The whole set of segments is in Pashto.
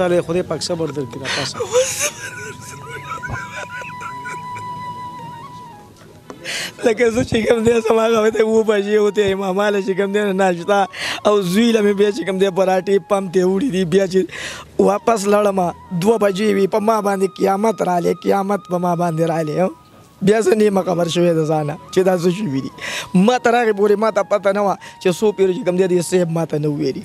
താലേ ഖുദേ പാക് സബർ ദർക്കിന പാസ لکه چې کوم دې سماغه وته وو پځي وته اماماله چې کوم دې ناشتا او زویله مې بیا چې کوم دې پراټي پم ته وړي دي بیا چې واپس لړما دوه بجې وي په ما باندې قیامت را لې قیامت په ما باندې را لې بیا څنګه ما خبر شوې ده ځانه چې دا څه شوې دي ما ترغه پورې ما ته پته نه و چې سو پیر چې کوم دې سیب ما ته نه وېری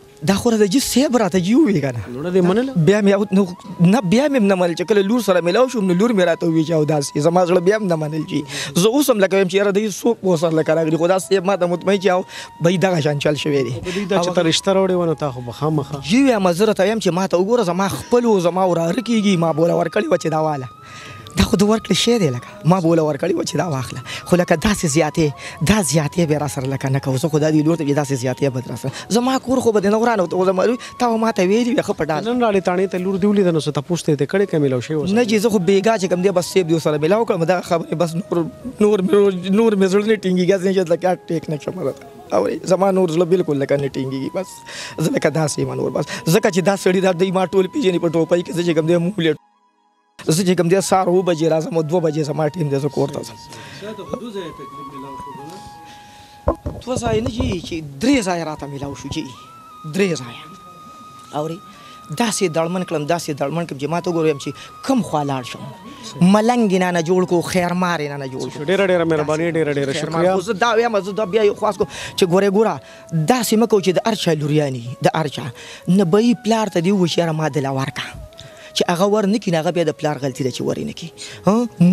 دا خو را د جې سیب را ته یو ویګنه نو دې منل بیا مې نه بیا مې نه منل چې کله لور سره ملاو شو نو لور مې را ته وی چاو داس زما سره بیا مې نه منل چې زه اوسم لکه چې را دې سوق مو سره لکه راغلی خدا سیب ما ته مطمئن چاو بې دغه شان چل شوې دې دا چې ترشته راوړې ونه تا خو مخه مخه یو یا مزره ته يم چې ما ته وګوره زما خپل زما ورار کیږي ما بوله ورکړی و چې دا واله دا خو د ورکړې شی دی لکه ما بوله ورکړې وه چې دا واخله خو لکه داسې زیاتې دا زیاتې به را سره لکه نه کوو زه خو دا دې لور ته داسې زیاتې به در سره زما کور خو به دې نه ورانه زما تا ما ته ویلي وي ښه په ډال نن راړې تاڼې ته لور دې ولیده نو څه تپوس ته یې ترې کړې که میلاو شوې اوس نه چې زه خو بېګا چې کوم دی بس سیب دې سره میلاو کړم دغه خبرې بس نور مې زړه نه ټینګېږي ځینې چې لکه ټیک نه شم راته اورې زما نور زړه بالکل لکه نه ټینګېږي بس زه لکه داسې ما نور بس ځکه چې دا سړي دا دوی ما ټول پېژني په ټوپۍ کې زه چې کوم دی مولې زه چې کوم دې سار 2 بجې راځم او 2 بجې زما ټیم دې زه کور ته ځم دوه ځایه نه چې درې ځایه راته میلاو شو چې درې ځایه اورې داسې دړمن کړم داسې دړمن کړم چې ما ته وګورم چې کوم خوا لاړ شم ملنګ یې نه جوړ کړو خیرمار یې نه جوړ شو ډېره ډېره مهرباني ډېره ډېره شکریه خو زه دا وایم زه دا بیا یو خواست کوم چې ګوره ګوره داسې مه کوو چې د ارچا لوریانې د ارچا نه به یې پلار ته دې ووایي چې یاره ما دله ورکړه چې هغه ور نه کړي نو هغه بیا د پلار غلطي ده چې ور یې نه کړي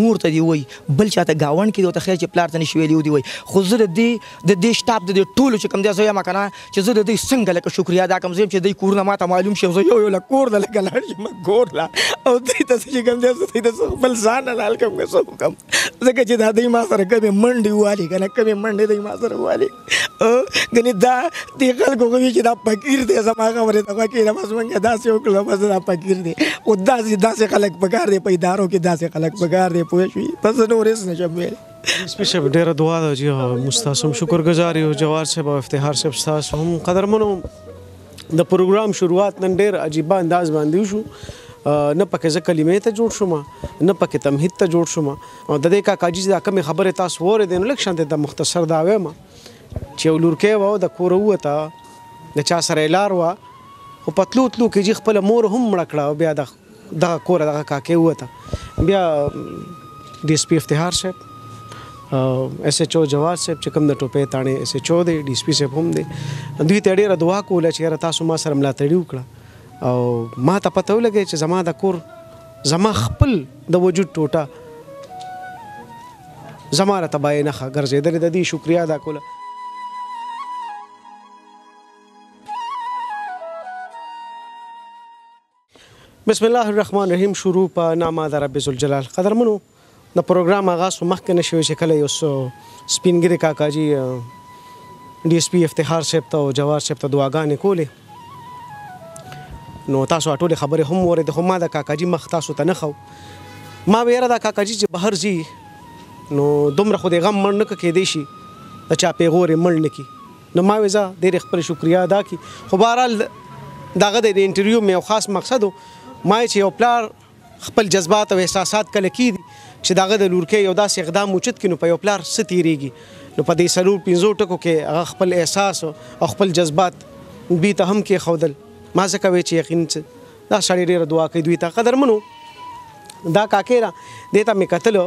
مور ته دې وایي بل چا ته ګاونډ کې دې ورته خیر چې پلار ته نشي ویلي و دې وایي خو زه د دې شتاب د دې ټولو چې کوم دی زه یم که نه چې زه د دوی څنګه لکه شکریا ادا کړم زه یم چې دوی کورونه ما ته معلوم شي زه یو یو لکه کور نه لکه لاړ شم کور لا او دوی ته چې کوم دی زه دوی ته خپل ځان نه لال کوم که څه وکړم ځکه چې دا دوی ما سره کمې منډې والي که نه کمې منډې دوی ما سره والي ګنې دا دې خلکو غوي چې دا فقیر دی زما خبرې ته غوږ کېږي بس موږ داسې وکړل بس دا فقیر دی او داسې خلک پکار دی په ادارو کې داسې خلک پکار دی پوه شوې بس نور هېڅ نشم ویلی سپیشل ډېره دعا ده چې ستاسو هم شکرګزار یو جوار صاحب او افتخار صاحب ستاسو هم قدرمنو د پروګرام شروعات نن ډېر عجیبه انداز باندې وشو نه پکې زه کلمې ته جوړ شوم نه پکې تمهید ته جوړ شوم او د دې کاکاجي چې دا کومې خبرې تاسو اورېدې نو لږ شانتې دا مختصر دا وایم چې یو لورکی وه او د کوره ووته د چا سره یې لار وه خو په تلو تلو کې چې خپله مور هم مړه کړه او بیا دغه کوره دغه کاکې ووته بیا ډي ایس پي افتخار صاحب ایس ایچ او جواد صاحب چې کوم د ټوپۍ تاڼې ایس ایچ او دی ډي ایس پي صاحب هم دی دوی ته یې ډېره دعا کوله چې یاره تاسو ما سره ملاتړي وکړه او ما ته پته ولګی چې زما د کور زما خپل د وجود ټوټه زما راته بایې نښه ګرځېدلې د دې شکریه ادا کوله بسم الله الرحمن الرحیم شروع په نامه د رب ذوالجلال قدرمنو د پروګرام آغاز خو مخکې نه شوی چې کله یو سپینګري کاکاجي ډي ایس پي افتخار صاحب ته او جوار صاحب ته دعاګانې کولې نو تاسو ټولې خبرې هم اورېدې خو ما د کاکاجي مخ تاسو ته نه ښو ما به یاره دا کاکاجي چې بهر ځي نو دومره خو دې غم مړ نه کېدی شي د چا پیغور یې مړ نه کړي نو ما وې زه ډېرې خپل شکریه ادا کړي خو بهرحال دغه د انټرویو مې یو خاص مقصد و ما چې یو پلار خپل جذبات او احساسات کله کېږي چې د هغه د لورکۍ یو داسې اقدام اوچت کړي نو په یو پلار څه تېرېږي نو په دې څلور پنځو ټکو کې هغه خپل احساس او خپل جذبات دوی ته هم کېښودل ما ځکه وی چې یقین دا سړی ډېره دعا کوي دوی ته قدرمنو دا کاکې را دې ته مې کتلو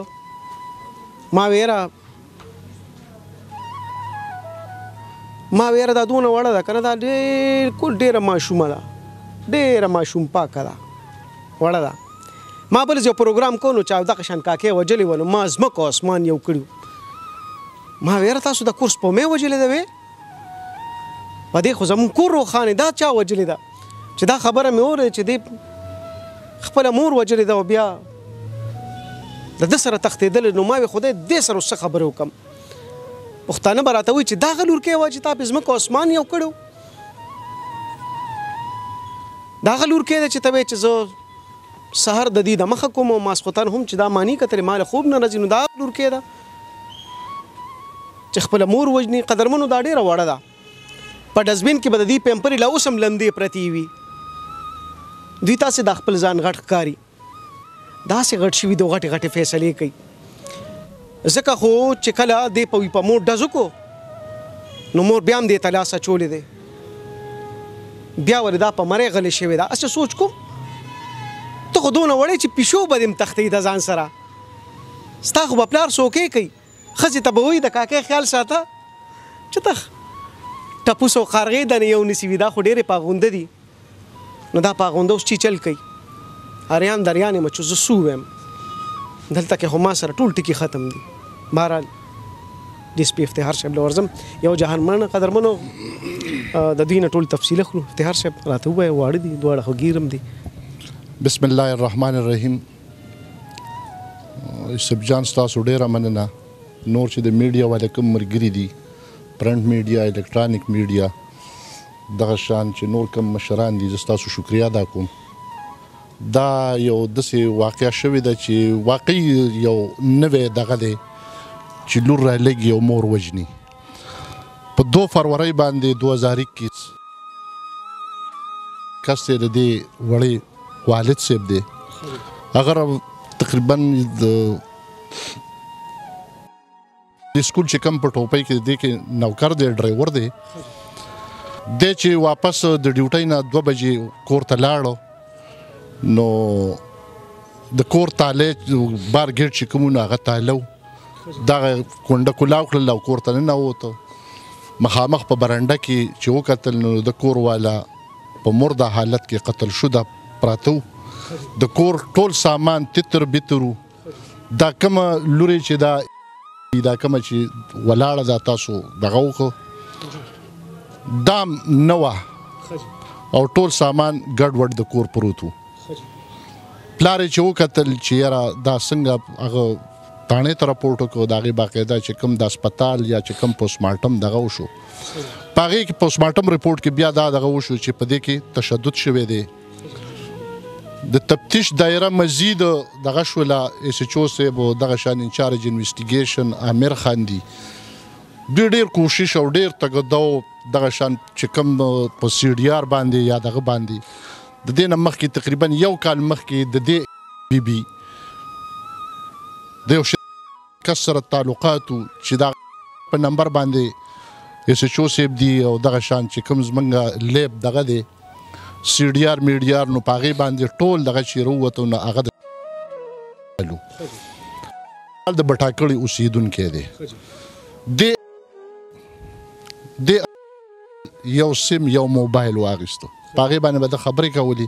ما ویره دا دونه وړه ده که نه دا بالکل ډېره ماشومه ده ډېره ماشوم پاکه ده وړه ده ما بل یو پروګرام کو نو چا دغه شان کاکې وجلې ولو ما ځمکه اسمان یو کړي ما ویره تاسو د کور سپومې وجلې ده وې په دې خو زموږ کور روښانې دا چا وجلې ده چې دا خبره مې اورې چې دې خپله مور وجلې ده او بیا د ده سره تښتېدلې نو ما وې خدای دې سره اوس څه خبرې وکړم پښتانه به راته وایي چې دغه لورکۍ وه چې تا پې ځمکه اسمان یو کړی و دغه لورکۍ ده چې ته وایې چې زه سحر د دې د مخه کوم ماسختان هم چې دا مانی کتر مال خوب نه رځي نو دا لور کې دا چې خپل مور وجني قدرمنو دا ډیره وړه ده په ډزبین کې بددي پیمپر لا اوسم لندې پرتی وي دوی تاسو د خپل ځان غټ کاری دا سي غټ شي وي دوه غټ غټ فیصله کوي زکه خو چې کله دې په وي په مور دزو کو نو مور بیا هم دې تلاسه چولې ده بیا ور دا په مری غلې شوی دا اسه سوچ کوم ته خودونه وړي چې پښو بدیم تختې د ځان سره ستا خو په پلار سوکې کوي خزي تبوي د کاکې خیال ساته چې ته ټپوسو خارغې د یو نسوي دا خو ډېرې پاغونده دي نو دا پاغونده اوس چې چل کوي اریان دریانې مچو زه سو ویم دلته کې خو ما سره ټول ټکي ختم دي بهرحال ډي سپي افتخار صاحب له ورځم یو جهانمنه قدرمنو د دوی نه ټول تفصیل اخلو افتخار صاحب راته ووایه واړه دي دواړه خو ګیرم دي بسم الله الرحمن الرحیم سبجان ستاسو ډیره مننه نور چې د میډیا والا کوم مرګري دي پرنټ میډیا الکترونیک میډیا دغه شان چې نور کوم مشران دي ستاسو شکریا ادا کوم دا یو داسې واقعه شوې ده چې واقعي یو نوې دغه دی چې لور رالېږي او مور وژني په 2 فروری باندې 2021 کس دی د دې وړې والد صاحب دی هغه تقریبا د سکول چې کوم په ټوپۍ کې دی کې نوکر دی ډرایور دی دی چې واپس د ډیوټۍ نه 2 بجې کور ته لاړو نو د کور تالې بار ګیټ چې کوم نو هغه تاله و دغه کونډه کلاو کړل او کور ته ننوته مخامخ په برنډه کې چې وکتل نو د کور والا په مرده حالت کې قتل شو ده پراتو د کور ټول سامان تتر بترو دا کومه لوري چې دا کومه چې ولاړه دا تاسو دغه وکړو دام نوه او ټول سامان ګډوډ د کور پروت و پلار یې چې وکتل چې یاره دا څنګه هغه تاڼې ته راپورټ وکړو د هغې باقاعده چې کوم د هسپتال یا چې کوم پوسټمارټم دغه وشو په هغې کې پوسټمارټم رپورټ کې بیا دا دغه وشو چې په دې کې تشدد شوی دی د تفتیش دایره مزید دغه شوله ایس ایچ او صاحب او دغه شان انچارج انویسټیګیشن عامر خان دی دوی ډېر کوشش او ډېر تګ دو دغه شان چې کوم په سی ډي آر باندې یا دغه باندې د دې نه مخکې تقریبا 1 کال مخکې د دې بي بي د یو کس سره تعلقاتو چې دا په نمبر باندې ایس ایچ او صاحب دی او دغه شان چې کوم زمونږ لیب دغه دی سی ډي آر میډیار نو پاغې باندې ټول دغه چې رووتو نو هغه د بټاکړې اوسېدونکی دی دې یو سیم یو موبایل واخیستو په هغې باندې به د خبرې کولې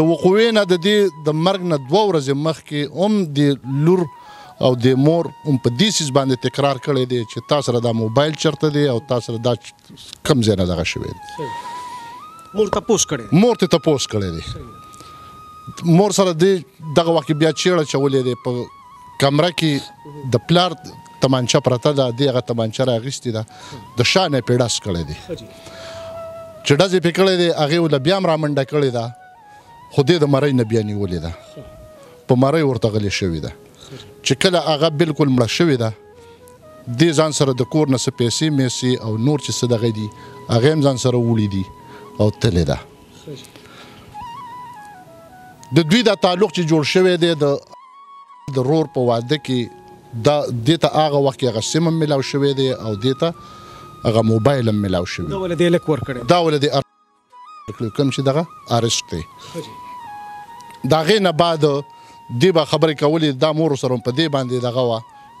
د وقوې نه د دې د مرګ نه 2 ورځې مخکې هم د لور او د مور هم په دې سیز باندې تکرار کړی دی چې تا سره دا موبایل چرته دی او تا سره دا کم ځای نه دغه شوی دی مور تپوس کړی مور ته تپوس کړی دی مور سره دې دغه وخت بیا چیړه چولې دی په کمره کې د پلار تمانچه پرته ده دې هغه تمانچه راغیستې ده د شا نه پې ډز کړی دی چې ډز یې پې کړی دی هغې ورله بیا هم رامنډه کړې ده خو دې د مرۍ نه بیا نیولې ده په مرۍ ورته غلې شوې ده چې کله هغه بالکل مړه شوې ده دې ځان سره د کور نه څه پیسې میسې او نور چې څه دغه دي هغې هم ځان سره وړي دي او تلې ده د دوی دا تعلق چې جوړ شوی دی د رور په واده کې دا دې ته هغه وخت کې هغه سیم هم میلاو شوی دی او دې ته هغه موبایل هم میلاو شوی دا ولې دې لک ورکړی دا ولې دې کوم چې دغه ارسټ دی د هغې نه بعد دې به خبرې کولې دا مور سره هم په دې باندې دغه وه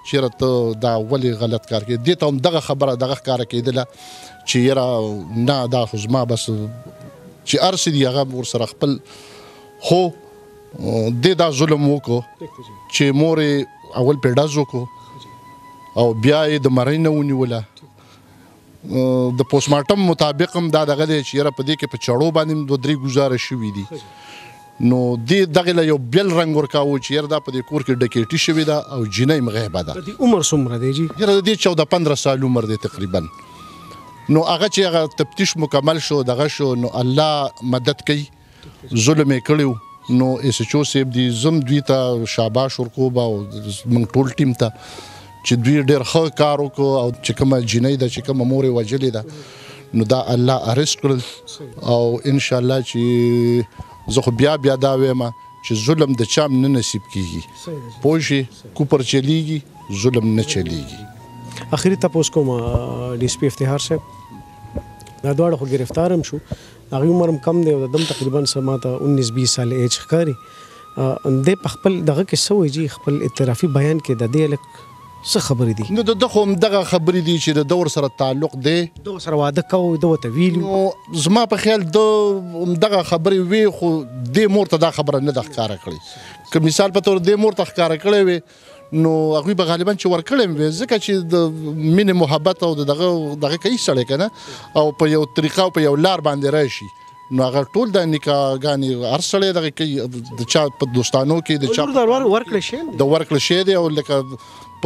چیرې ته دا ولې غلط کار کوې دې ته هم دغه خبره دغه ښکاره کېدله چې یاره نه دا خو زما بس چې هر څه دي هغه ورسره خپل خو دې دا ظلم وکړو چې مور یې اول پې ډز وکړو او بیا یې د مرۍ نه ونیوله د پوسټمارټم مطابق هم دا دغه دی چې یاره په دې کې په چړو باندې هم 2-3 ګزاره شوي دي نو دې دغې له یو بل رنګ ورکاوه چې یاره دا په دې کور کې ډکېټي شوې ده او جینۍ هم غیبه ده د دې عمر څومره دی جي یاره د دې 14-15 سال عمر دی تقریبا نو هغه چې هغه تفتیش مکمل شو دغه شو نو الله مدد کوي ظلم یې کړی و نو اس چو سیب دی زم دوی ته شاباش ورکو با من ټول ټیم ته چې دوی ډېر ښه کار وکړو او چې کومه جنۍ ده چې کومه مور یې وجلې ده نو دا الله اریست کړل او انشاءالله چې زه خو بیا دا وایم چې ظلم د چا نه نصیب کیږي پوجي کوپر چلیږي ظلم نه چلیږي اخري تاسو کوم ډیسپی افتخار سه دا دوړ خو گرفتارم شو هغه عمرم کم دی او دم تقریبا سماته 19 20 سال ایج ښکاری اندې په خپل دغه کې سوې جی خپل اعترافي بیان کې د دې لک څه خبرې دي نو دغه هم دغه خبرې دي چې د دور سره تعلق دی دور سره واده کو دوه تویل نو زما په خیال دغه خبرې وی خو د مور ته دا خبره نه د ښکارا کړی که مثال په تور د مور ته ښکارا کړی وي نو هغوی به غالبا چې ورکړی وي ځکه چې د مینې محبت او دغه کوي سړی که نه او په یو طریقه او په یو لار باندې راشي نو هغه ټول دا نکاګانې هر سړی دغه کوي د چا په دوستانو کې د چا د ورکړل شی دی او لکه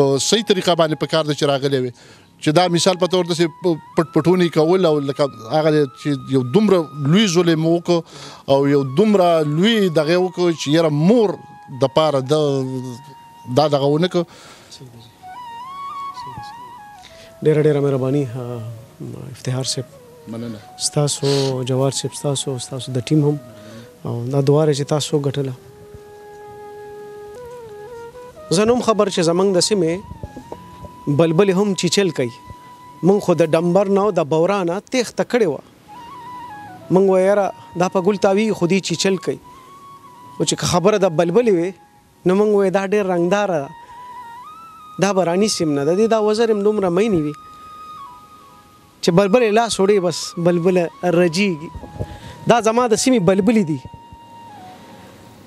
په صحیح طریقه باندې په کار ده چې راغلی وي چې دا مثال په تور داسې پټپټونی کول او لکه هغه چې یو دومره لوی ظلم وکړو او یو دومره لوی دغه وکړو چې یاره مور د پاره دا دغه ونه کړو ډېره مهرباني افتخار صاحب مننه ستاسو جوار صاحب ستاسو د ټیم هم او دا دعا چې تاسو ګټله زه نوم خبر چې زمونږ د سیمې بلبل هم چیچل کوي مونږ خو د ډمبر نه او د بورا نه تیښته کړې وه مونږ وایو یاره دا په ګل تاوي خو دوی چیچل کوي خو چې خبره د بلبلې وې نو مونږ وایو دا ډېر رنګداره ده دا به رانیسي هم نه د دې دا وزر هم دومره مینې وي چې بلبل یې لاس وړي بس بلبله رجیږي دا زما د سیمې بلبلې دي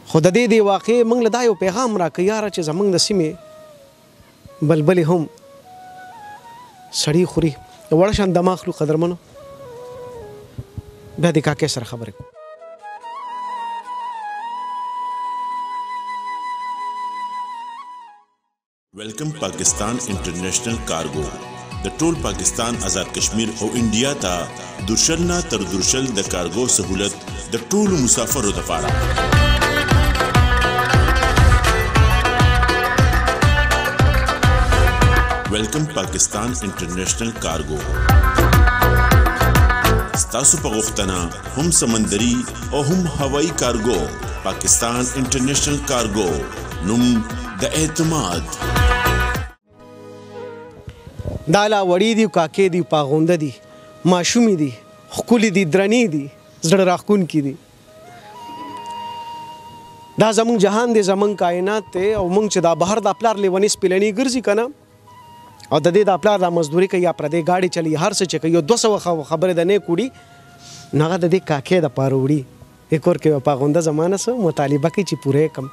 خو د دې واقعې مونږ له دا یو پیغام راکوي یاره چې زمونږ د سیمې بلبلې هم سړی خوري وړه شان د ماخلو قدرمنو بیا د کاکې سره خبرې کوو ویلکم پاکستان انټرنیشنل کارګو د ټول پاکستان آزاد کشمیر او انډیا ته درشل نه تر درشل د کارګو سهولت د ټولو مسافرو لپاره ویلکم پاکستان انٹرنیشنل کارگو ستاسو په غوښتنه هم سمندري او هم هوایي کارگو پاکستان انٹرنیشنل کارگو نوم د اعتماد دا لا وړي دي کاکې دي پاغونده دي ماشومې دي ښکلې دي درنې دي زړه راښکونکي دي دا زمونږ جهان دی زمونږ کائنات دی او موږ چې دا بهر دا پلار لیونی سپیلنې ګرځي که نه او د دې د پلار دا مزدوري کوي یا پردی ګاډي چلي هر څه چې کوي یو 200 خبرې د نه کوړي نو هغه د دې کاکې دپاره وړي یک ور کې پاغونده زمانه څه مطالبه کوي چې پوره یې کړم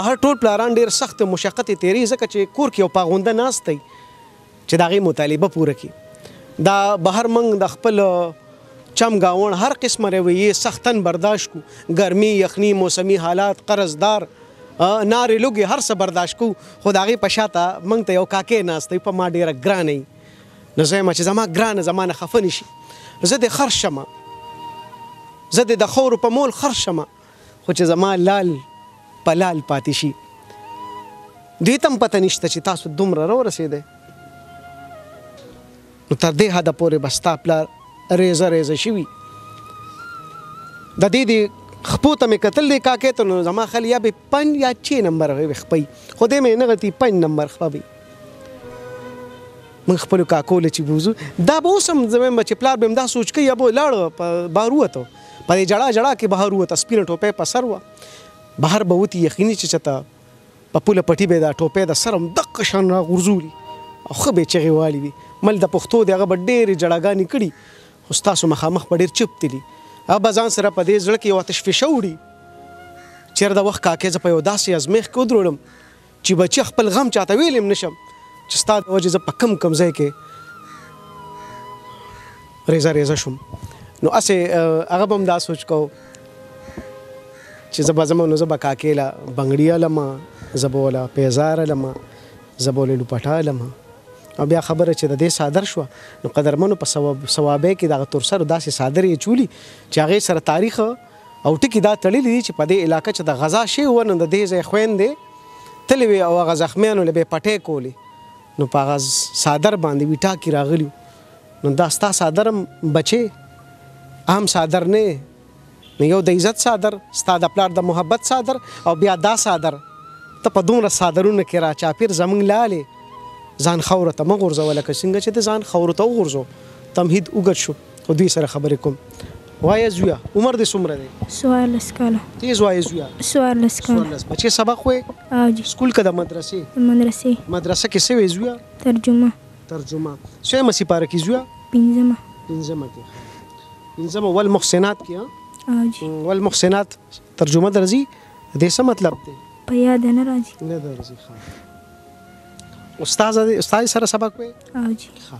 بهر ټول پلاران ډېر سخت مشقت یې تېري ځکه چې کور کې یو پاغونده ناست دی چې د هغې مطالبه پوره کړي دا بهر موږ د خپل چم ګاوڼ هر قسمه رویې سختن برداشت کو ګرمي یخني موسمي حالات قرضدار نارې لوګې هر څه برداشت کوو خو د هغې په شاته موږ ته یو کاکې ناست دی په ما ډېره ګرانه یي نو زه یم چې زما ګرانه زما نه خفه نه شي زه دې خرڅ شمه زه دې د خورو په مول خرڅ شمه خو چې زما لال په لال پاتې شي دوی ته هم پته نشته چې تاسو دومره راورسېدی نو تر دې حده پورې به ستا پلار ریزه ریزه شوي د دې خپو ته مې کتل دی کاکې ته نو زما خیال یا به 5 یا 6 نمبر هغې به خپوي خو دی مې نه غتي 5 نمبر خپوي موږ خپلو کاکو له چې بوځو دا به اوس هم زه وایم چې پلار به هم دا سوچ کوي یا به لاړه په بهر ووته په دې جړه جړه کې بهر ووته سپینه ټوپۍ په سر وه بهر به وتي یقیني چې چېرته په پوله پټي به یې دا ټوپۍ د سر هم دقه شان راغورځولي او ښه به یې چغې والي وي مل د پښتو دی هغه به ډېرې جړهګانې کړي خو ستاسو مخامخ به ډېر چپ تلي هغه به ځان سره په دې زړه کې یو آتشفشه وړي چې هر دا وخت کاکې زه په یو داسې ازمیښ کې ودروړم چې بچي خپل غم چاته ویل هم نه شم چې ستا د وجې زه په کم ځای کې ریزه ریزه شوم نو هسې هغه به هم دا سوچ کوو چې زه به ځم نو زه به کاکې له بنګړي علمه زه به وله پیزار علمه زه به وله لوپټه علمه او بیا خبره چې د دې صادر شوه نو قدرمنو په ثوابۍ کې دغه تورسرو داسې صادر یې چولي چې هغې سره تاریخ او ټکی دا تړلې دي چې په دې علاقه چې د غزا شی ونه د دې ځای خويندې تلوي او هغه زخمیانو له به پټې کولې نو په غز صادر باندې ویټا کې راغلی نو دا ستا صادر بچې عام صادر نه یو د عزت صادر ستا د پلار د محبت صادر او بیا دا صادر ته په دومره صادرونه کې را چاپیر زمونږ لالې ځان خوره ته مه غورځوه لکه څنګه چې د ځان خوره ته وغورځو تمهید اوږد شو خو دوی سره خبرې کوم وای زویا عمر د څومره دی سوال اسکاله تی زویا سوال اسکاله بچي سبق وې سکول کده مدرسه کې څه وې زویا ترجمه څه مې سپاره کې زویا پنځمه والمحسنات کې والمحسنات ترجمه درځي دې څه مطلب دی په یاد نه راځي نه درځي خو استاد سره سبق وې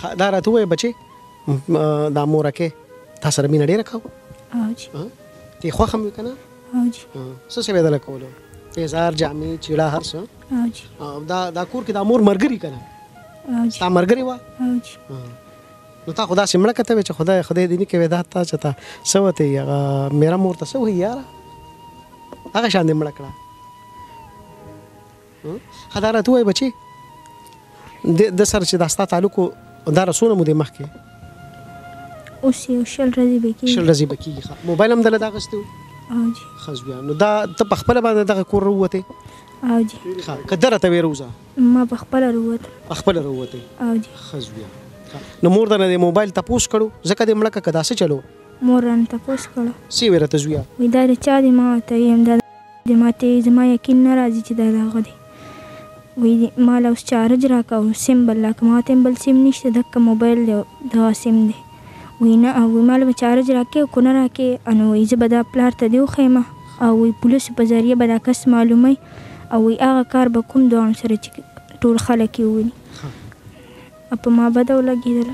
ها دا راته وای بچې دا مورکه تا سره مینه ډېره کوه اوجي ته خوښه مې کنه اوجي څه څه بدله کوله پیزار جامې چیړه هر څه اوجي دا کور کې دا مور مرګري کنه اوجي تا مرګري وا اوجي نو تا خدا سیمړه کته چې خدای دې نه کوي دا تا چتا سوته یې میرا مور ته سو یار هغه شان دې مړه کړه خدای راته وای بچې د سر چې داستا تعلق دا رسونه مو د مخکې اوس یو شل رزي بکی موبایل هم دلته اغستو اوجي خزویا نو دا ته په خپل باندې دغه کور وروته اوجي کدره ته وروزه ما په خپل وروته اوجي خزویا نو مور دا نه موبایل تاسو کړو زکه د ملک کداسه چلو مور ان تاسو کړو سی ورته زویا می دا چا دی ما ته یم دا د ماته زما یقین نه راځي چې دا راغدي وی مال اوس چارج راکاو سیم بل لکه ماته بل سیم نشته دک موبایل دا سیم دی وینه او مال چارج راکې کو نه راکې ان وی زبدا پلار ته دیو خیمه او وی پولیس په ذریعہ بدا کس معلومه او وی هغه کار به کوم دوام سره ټول خلک ویني اپ ما بده ولګیدل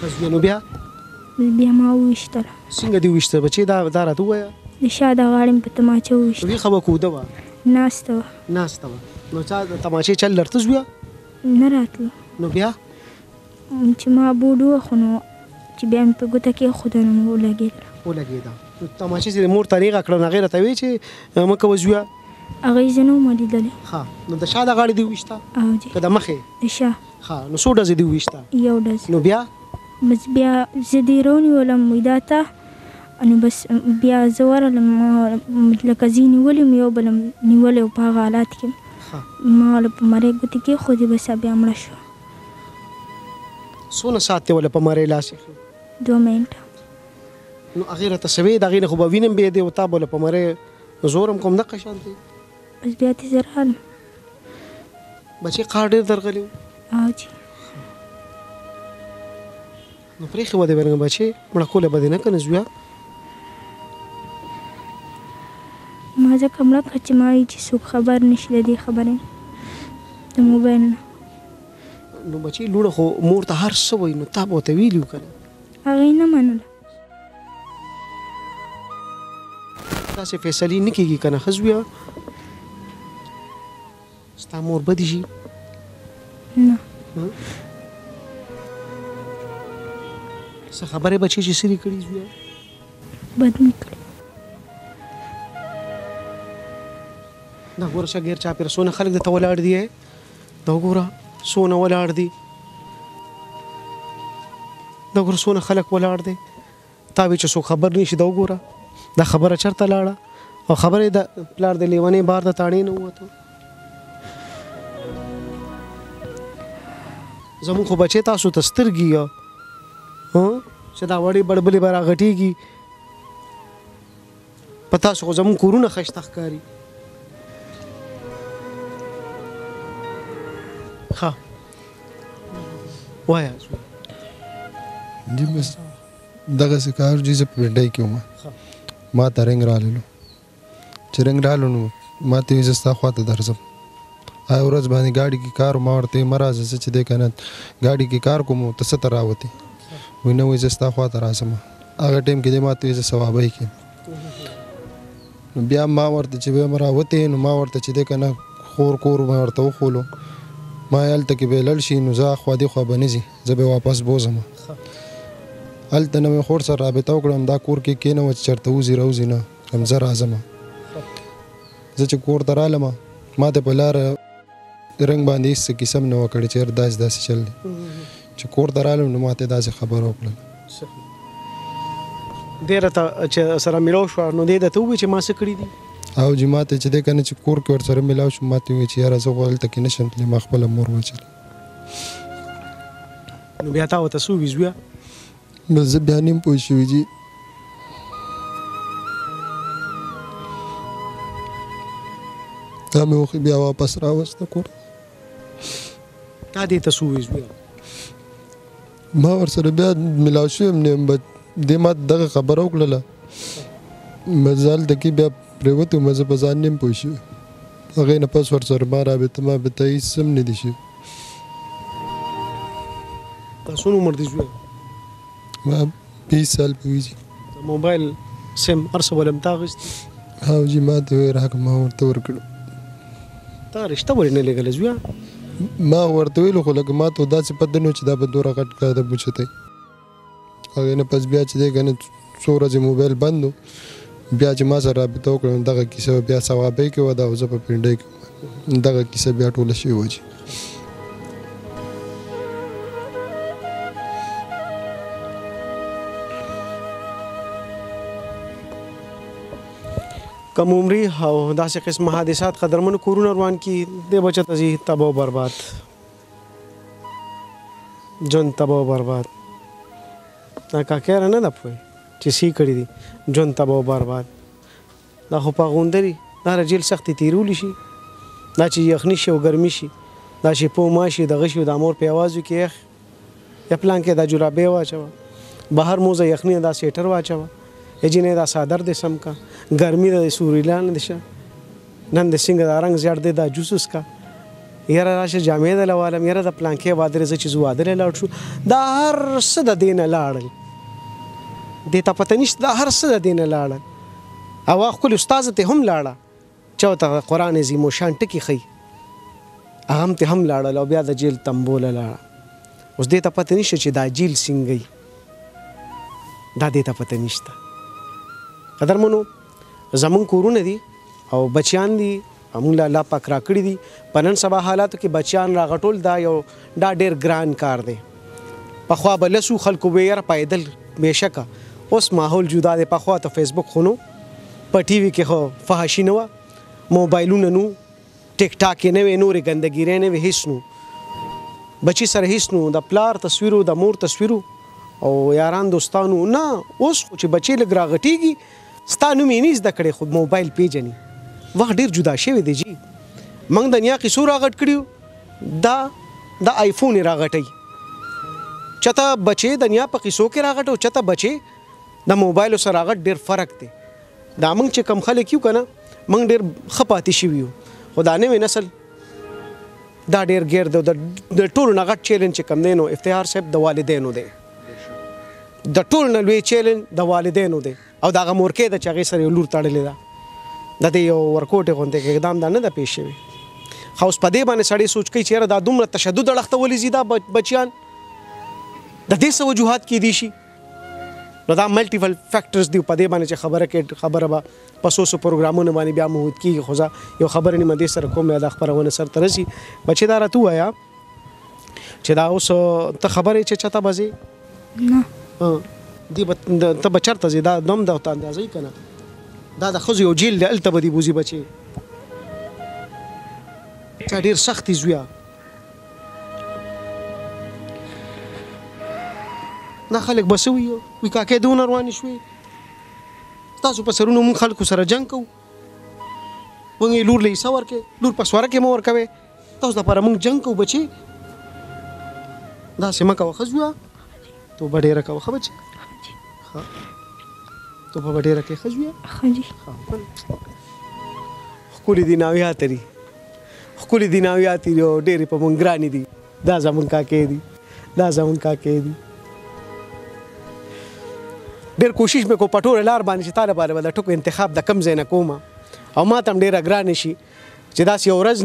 خزینو بیا ما وشتل څنګه دی وشته بچی دا دارته وای نشاده غاړم په تماچه وشته وی خو کو دوا ناستو نو چې تماشې چل لرته زویا نه راتله نو بیا چې ما بوډو خنو چې بیا په ګوته کې خدانو ولګیدا نو تماشې چې مور طریقه کړو نه غیره توی چې مکه وزویا هغه زنه ملیدلې ها نو د شاده غاړې دی وښتا کده مخې نشه ها نو سوډه زدي وښتا یو دز نو بیا مز بیا زدي رونی ولم ویداته انو بس بیا زور لکه زینی ولم یو بلم نیول او په حالات کې مال په مری ګوتې کې خو دې بس بیا مړ شو سونه ساعت ولا په مری لاس دوه منټه نو هغه راته سوي دا غینه خو به وینم به دې او تاب ولا په مری زورم کوم دقه شانتي بس بیا دې زرحال بچي قار ډېر درغلی اوجي نو پرې خو دې ورنګ بچي مړ کوله بده نه کنه زویا مازه کمله کچ مای چې څوک خبر نشله دي خبرې د موبایل نو بچي لوړه خو مور ته هر څه وای نو تا به ته ویلو کنه هغه نه منله تاسو فیصله نه کیږي کنه خزویا ستا مور بد شي نه څه خبره بچي چې سری کړی زویا بد نکړي دا ګور شاګر چا پر سونه خلک د تولاړ دی دا ګور سونه ولاړ دی دا ګور سونه خلک ولاړ دی تا به څه خبر نشي دا ګور دا خبره چرته لاړه او خبره د پلار د لیوانه بار د تاړې نه وته زمو خو بچی تاسو تسترګي ها چې دا وړي بړبلې برا غټيږي پتا څه زمو کورونه خشتخ کاری ها وایا دې مس دغه سکار چې په منډای کې ما ترنګ رالو چرنګ رالو نو ما ته یې زستا خواته درځم هاي ورځ باندې ګاډي کې کار ما ورته مرزه چې دې کنه ګاډي کې کار کوم ته ستر راوته وینه وې زستا خواته راځم هغه ټیم کې دې ما ته یې ثوابای کې نو بیا ما ورته چې به مراوته نو ما ورته چې دې کنه خور ما ورته وخولو ما هلته کې به لړ شي نو زه خو دې خو بنزي زه به واپس بوزم هلته نو خور سره رابطه وکړم دا کور کې کینه و چرته وزي روزي نه رمزه راځم زه چې کور ته رالم ما ته په لار رنګ باندې هیڅ قسم نه وکړ چې ارداس داسې چل چې کور ته رالم نو ما ته داسې خبر وکړل دیر تا چې سره ملاو شو نو دې د توبې چې ما څه کړی دي او جماعت چې دې کنه چې کور کې ور سره ملاو شو ماته وی چې یار زه غوړل تک نه شم تل ما خپل مور وچل نو بیا تا وته سو ویژه نو زه بیا نیم پوه شو جی تا مې خو بیا واپس راوست کور تا دې ته سو ویژه ما ور سره بیا ملاو شو نیم بچ د مات دغه خبرو کړله مزال د کی بیا پروتو مزه بزان نیم پوښي هغه نه پس ور سره ما رابطه ما به ته سم نه دي شي تاسو نو مرتي شو ما 20 سال پوېږي موبایل سم ارسه ولم تاغست هاو جی ما ته راکه ما ورته ورکړو تا رښتا ورنه لګل زو ما ورته ویل خو لګ ما ته داسې پدنو چې دا به دوره غټ کړه د بچته هغه نه پس بیا چې دې کنه څو ورځې موبایل بندو بیا چې ما سره رابطه وکړم دغه کیسه بیا ثوابې کې ودا او زه په پنډې کې دغه کیسه بیا ټوله شی وځي کم عمري او داسې قسم حادثات قدرمن کورونه روان کی د بچت ازي تباہ برباد جون تباہ برباد دا کاکر نه دا پوي چې سی کړی دي جون تباہ برباد دا خو په غوندري دا رجل سختي تیرول شي دا چې یخني شي او ګرمي شي دا چې په ماشي د غشي د امور په आवाज کې یخ یا پلان کې دا جورابې واچو بهر موزه یخني دا سیټر واچو اجینه دا صادر د سم کا ګرمي د سوریلان دشه نن د سنگ رنگ زیات دی دا جوسس کا یاره راشه جامې د لوالم یاره د پلان کې وادر ز چې وادر لاړ شو دا هر څه د دین لاړل دیتا پته نشته دا هر څه د دینه لاړه او خپل استاد ته هم لاړه چوته قران عظیم شان ټکی خي هم ته هم لاړه او بیا د جیل تمبول لاړه اوس دیتا پته نشته چې دا جیل څنګه دا دیتا پته نشته قدرمنو زمون کورونه دي او بچیان دي همغه لا پاک راکړي دي پنن سبا حالات کې بچیان راغټول دا یو دا ډیر ګران کار دی په خوا بلسو خلکو ویر پایدل بشکه اوس ماحول جدا دی په خوا ته فیسبوک خونو په ټي وي کې خو فحاشي نه و موبایلونه نو ټیک ټاک نه وې نورې ګندګي رانه وې هیڅ نو بچي سره هیڅ نو د پلار تصویرو د مور تصویرو او یاران دوستانو نه اوس خو چې بچي لګ راغټیږي ستانو مینیز د کړې خو موبایل پیجنې وخت ډیر جدا شوی دی جی موږ دنیا کې سور راغټ کړیو دا آیفون راغټي چته بچي دنیا په قصو کې راغټ او چته بچي د موبایل سره راغټ ډیر فرق دی دا موږ چې کم خلک یو کنه موږ ډیر خپاتې شو یو خدانه وې نسل دا ډیر غیر د ټول نغټ چیلنج کم دینو افتخار صاحب د والدینو دی د ټول نلوي چیلنج د والدینو دی او دا مورکه د چغې سره لور تړلې ده د دې یو ورکوټه غونډه کې اقدام دانه د پیښې وي خو سپدې باندې سړی سوچ کوي چې دا دومره تشدد اړخته ولې زیاده بچیان د دې څه وجوهات کې دي شي نو دا ملټیپل فیکټرز دي په دې باندې چې خبره به په څو پروګرامونو باندې بیا موجود کېږي خو زه یو خبره نه مندې سره کوم یا دا خبرونه سر ته رسي بچې دا راته ووایه چې دا اوس ته خبرې چې چاته به ځې نه دی ته به چېرته ځې دا نوم د ته اندازه یي که نه دا د ښځو یو جیل دی هلته به دې بوځي بچې چا ډېر سختې زویه دا خلک به څه وي وي کاکې دونه روانې شوې ستاسو په سرونو موږ خلکو سره جنګ کوو موږ یې لور له حصه ورکوې لور په سواره کې مو ورکوې تاسو دپاره موږ جنګ کوو بچې داسې مه کوه ښه زویه توبه ډېره کوه ښه بچې توبه به ډېره کوې ښه زویه ښکلې دي ناویات دي ښکلې دي ناویات دي او ډېرې په موږ ګرانې دي دا زموږ کاکې دي دا زموږ کاکې دي ډېر کوشش مې کو پټوره لار باندې چې تا لپاره به د ټکو انتخاب د کم ځای نه کوم او ماته هم ډېره ګرانه شي چې داسې یو ورځ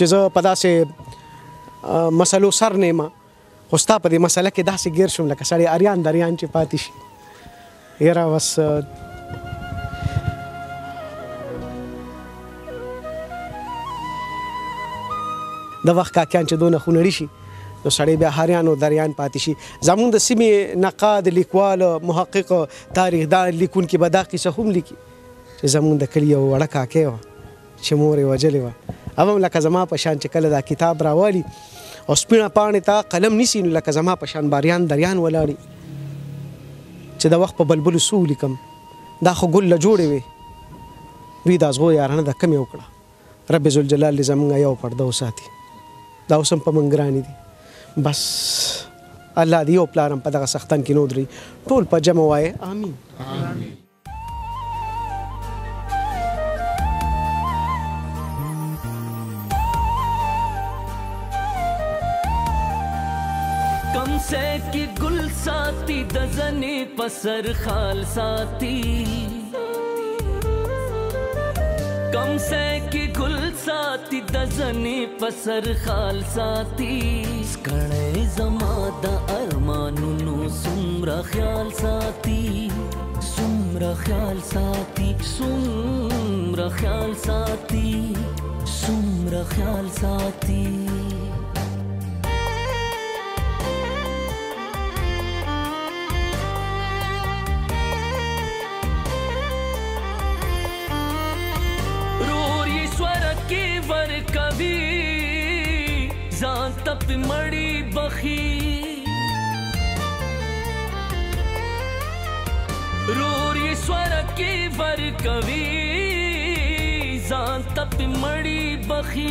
چې زه په داسې مسلو سر نیمه خو ستا په دې مسله کې داسې ګیر شوم لکه سړی اریان دریان چې پاتې شي یاره بس د وخت کاکیان چې دونه خونړي شي نو سړی بیا هریان او دریان پاتې شي زموږ د سیمې نقاد لیکوال محقق تاریخ دان لیکونکي به دا قیسه هم لیکي چې زموږ د کلي یو وړه کاکۍ وه چې مور یې وژلې وه هغه هم لکه زما په شان چې کله دا کتاب راوالي او سپینه پاڼې ته قلم نیسي نو لکه زما په شان باریان دریان ولاړي چې د وخت په بلبلو څه ولیکم دا خو ګل له جوړې وې دوی د ازغو یارانه ده کمې وکړه رب ذوالجلال دې زموږ یو پرده وساتي دا اوس هم په من ګرانې دي بس الله دې یو پلار هم په دغه سختن کې نه ودري ټول په جمع وایه آمین کم سے کی گل ساتي د زنې په سر خال ساتي کم سے کی گل ساتي د زنې په سر خال ساتي سکړې زما د ارمانونو څومره خیال ساتي څومره خیال ساتي څومره خیال ساتي जान तप मड़ी बखी रोरी स्वर के वर कवि जान तप मड़ी बखी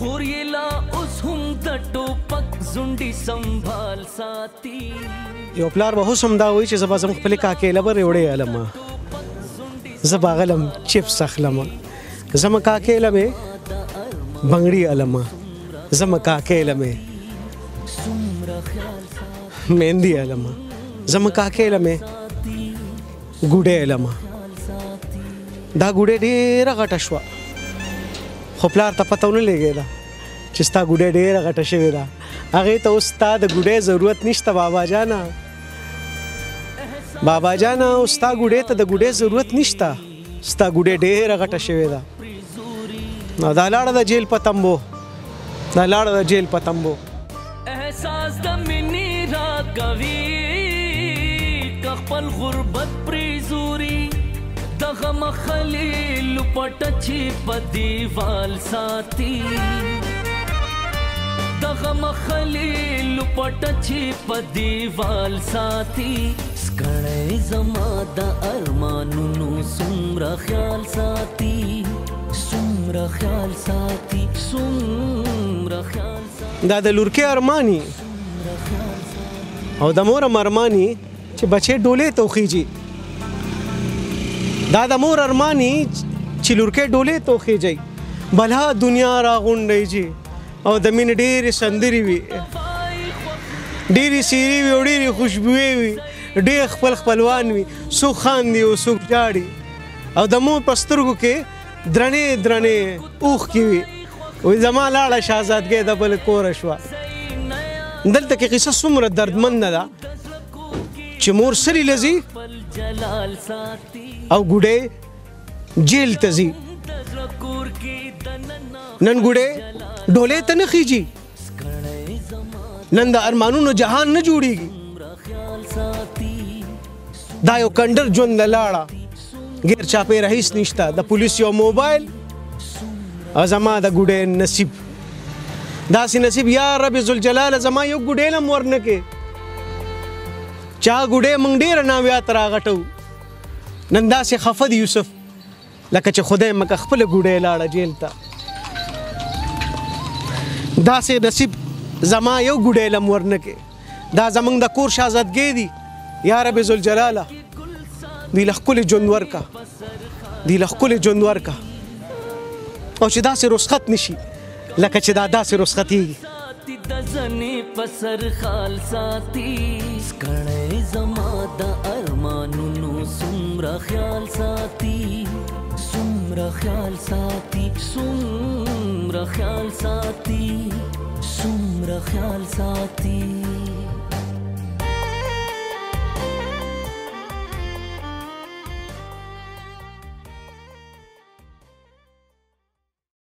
खोरियला उस हम दटो पक जुंडी संभाल साथी यो प्लार बहुत समदा हुई चे जबा जम पले काके लबर एवड़े अलमा जबा गलम चिप्स अखलमा जम काके लबे बंगड़ी अलमा زمکا کې لمه مهندی لمه زمکا کې لمه ګوډه لمه دا ګوډه ډېره غټه شوه خو پلار ته پته ونه لګېده چې ستا ګوډه ډېره غټه شوې ده هغې ته اوس ستا د ګوډۍ ضرورت نشته بابا جانه بابا جانه اوس ستا ګوډۍ ته د ګوډۍ ضرورت نشته ستا ګوډۍ ډېره غټه شوې ده نو دا لاړه د جیل په تمبو دا لاړه د جیل په تمبو احساس د مینې راکوي که خپل غربت پرې زوري د غمه خلیل لپټه چې په دیوال ساتي د غمه خلیل لپټه چې په دیوال ساتي سکړی زما د ارمانونو څومره خیال ساتي څومره خیال ساتي دا د لورکې ارماني او د مور هم ارماني چې بچې ډولې ته وخیږي دا د مور ارماني چې لورکې ډولې ته وخیږئ بلا دنیا راغونډیږي او د مینې ډېرې سندرې وي ډېرې سیرې وي او ډېرې خوشبویې وي ډېر خپل خپلوان وي څوک خاندي او څوک ژاړي او د مور په سترګو کې درنې درنې اوښکې وي وی زما لاړه شهزادګۍ د بل کوره شوه دلته کې قصه څومره دردمنده ده چې مور سري لځي او ګوډۍ جیل ته ځي نن ګوډۍ ډولې ته نه خیږي نن د ارمانونو جهان نه جوړیږي دا یو کنډر ژوند له لاړه ګیر چاپېره هیڅ نشته د پولیس یو موبایل او زما د ګوډۍ نصیب داسې نصیب یا رب ذوالجلاله زما یو ګوډۍ لم ورنه کې چا ګوډۍ موږ ډېره ناویات راغټو نن داسې خفه دی یوسف لکه چې خدای مکه خپله ګوډۍ لاړه جیل ته داسې نصیب زما یو ګوډۍ لم ورنه کې دا زموږ د کور شهزادګۍ دي یا رب ذوالجلاله دوی له ښکلې ژوند ورکړه دوی له ښکلې ژوند ورکړه او چې داسې رسخت نشي لکه چې دا داسې رسختیږي sumra khayal saati